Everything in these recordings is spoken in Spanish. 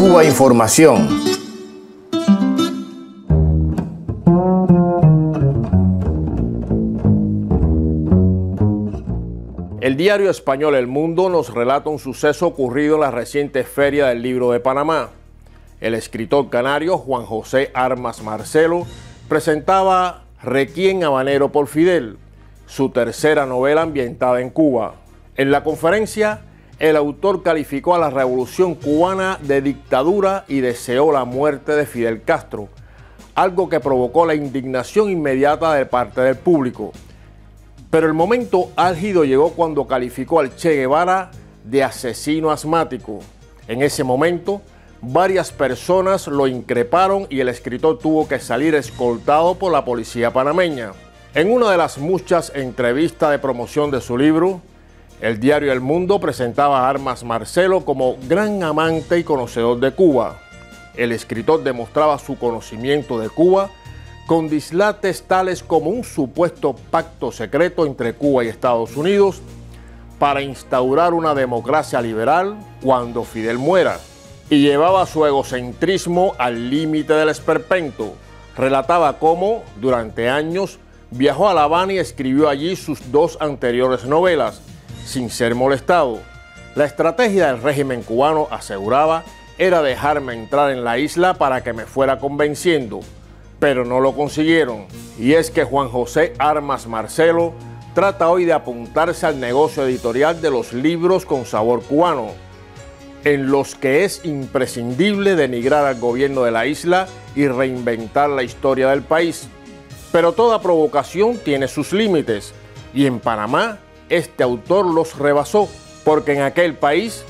Cuba Información. El diario español El Mundo nos relata un suceso ocurrido en la reciente Feria del Libro de Panamá. El escritor canario Juan José Armas Marcelo presentaba Réquiem habanero por Fidel, su tercera novela ambientada en Cuba. En la conferencia, el autor calificó a la revolución cubana de dictadura y deseó la muerte de Fidel Castro, algo que provocó la indignación inmediata de parte del público. Pero el momento álgido llegó cuando calificó al Che Guevara de asesino asmático. En ese momento, varias personas lo increparon y el escritor tuvo que salir escoltado por la policía panameña. En una de las muchas entrevistas de promoción de su libro, el diario El Mundo presentaba a Armas Marcelo como gran amante y conocedor de Cuba. El escritor demostraba su conocimiento de Cuba con dislates tales como un supuesto pacto secreto entre Cuba y Estados Unidos para instaurar una democracia liberal cuando Fidel muera, y llevaba su egocentrismo al límite del esperpento. Relataba cómo, durante años, viajó a La Habana y escribió allí sus dos anteriores novelas, sin ser molestado. La estrategia del régimen cubano, aseguraba, era dejarme entrar en la isla para que me fuera convenciendo, pero no lo consiguieron. Y es que Juan José Armas Marcelo trata hoy de apuntarse al negocio editorial de los libros con sabor cubano, en los que es imprescindible denigrar al gobierno de la isla y reinventar la historia del país. Pero toda provocación tiene sus límites, y en Panamá este autor los rebasó, porque en aquel país,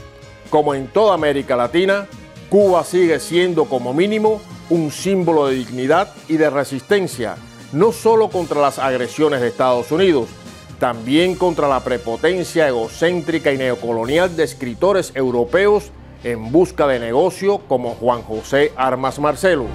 como en toda América Latina, Cuba sigue siendo como mínimo un símbolo de dignidad y de resistencia, no solo contra las agresiones de Estados Unidos, también contra la prepotencia egocéntrica y neocolonial de escritores europeos en busca de negocio como Juan José Armas Marcelo.